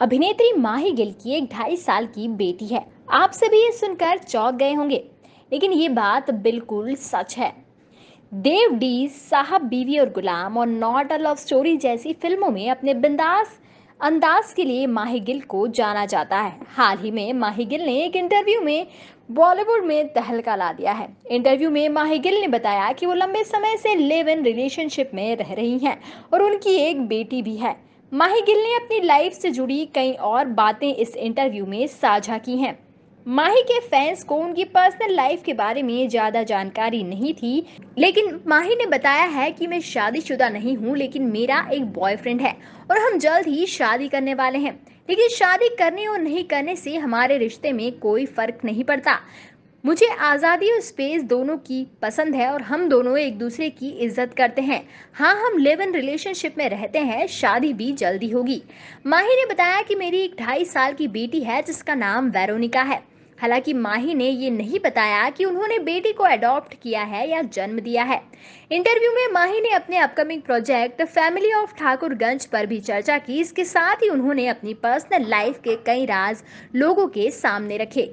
अभिनेत्री माही गिल की एक 2.5 साल की बेटी है। आप सभी ये सुनकर चौंक गए होंगे, लेकिन ये बात बिल्कुल सच है। देव डी, साहब, बीवी और गुलाम और नॉट अ लव स्टोरी जैसी फिल्मों में अपने बिंदास अंदाज के लिए माही गिल को जाना जाता है। हाल ही में माही गिल ने एक इंटरव्यू में बॉलीवुड में तहलका ला दिया है। इंटरव्यू में माही गिल ने बताया कि वो लंबे समय से लिव इन रिलेशनशिप में रह रही हैं और उनकी एक बेटी भी है। माही गिल ने अपनी लाइफ से जुड़ी कई और बातें इस इंटरव्यू में साझा की हैं। माही के फैंस को उनकी पर्सनल लाइफ के बारे में ज़्यादा जानकारी नहीं थी, लेकिन माही ने बताया है कि मैं शादीशुदा नहीं हूँ, लेकिन मेरा एक बॉयफ्रेंड है और हम जल्द ही शादी करने वाले हैं। लेकिन शादी करने और नहीं करने से हमारे रिश्ते में कोई फ़र्क नहीं पड़ता। मुझे आज़ादी और स्पेस दोनों की पसंद है और हम दोनों एक दूसरे की इज्जत करते हैं। हाँ, हम लिव इन रिलेशनशिप में रहते हैं, शादी भी जल्दी होगी। माही ने बताया कि मेरी एक 2.5 साल की बेटी है जिसका नाम वेरोनिका है। हालांकि माही ने ये नहीं बताया कि उन्होंने बेटी को अडॉप्ट किया है या जन्म दिया है। इंटरव्यू में माही ने अपने upcoming project family of Thakurganj पर भी चर्चा की। इसके साथ ही उन्होंने अपनी पर्सनल लाइफ के कई राज लोगों के सामने रखे।